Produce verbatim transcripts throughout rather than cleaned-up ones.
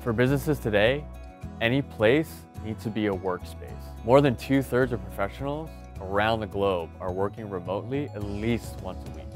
For businesses today, any place needs to be a workspace. More than two-thirds of professionals around the globe are working remotely at least once a week.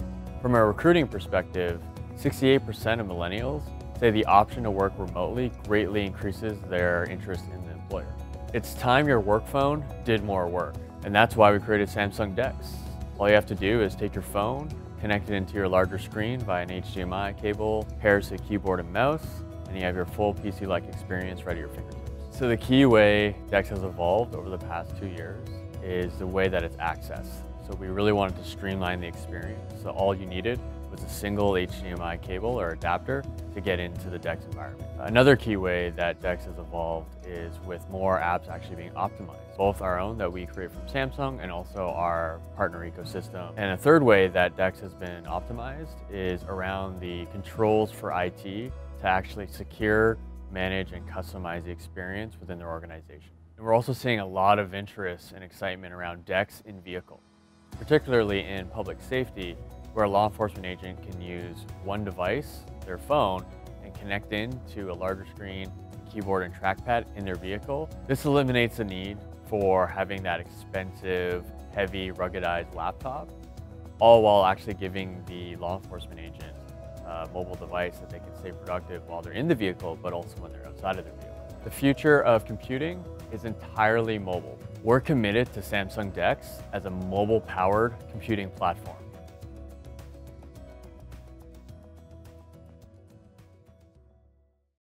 From a recruiting perspective, sixty-eight percent of millennials say the option to work remotely greatly increases their interest in the employer. It's time your work phone did more work, and that's why we created Samsung DeX. All you have to do is take your phone, connect it into your larger screen via an H D M I cable, pair it to a keyboard and mouse, and you have your full P C-like experience right at your fingertips. So the key way DeX has evolved over the past two years is the way that it's accessed. So we really wanted to streamline the experience, so all you needed was a single H D M I cable or adapter to get into the DeX environment. Another key way that DeX has evolved is with more apps actually being optimized, both our own that we create from Samsung and also our partner ecosystem. And a third way that DeX has been optimized is around the controls for I T to actually secure, manage, and customize the experience within their organization. And we're also seeing a lot of interest and excitement around DeX in vehicle, particularly in public safety, where a law enforcement agent can use one device, their phone, and connect in to a larger screen, keyboard, and trackpad in their vehicle. This eliminates the need for having that expensive, heavy, ruggedized laptop, all while actually giving the law enforcement agent a mobile device that they can stay productive while they're in the vehicle, but also when they're outside of their vehicle. The future of computing is entirely mobile. We're committed to Samsung DeX as a mobile-powered computing platform.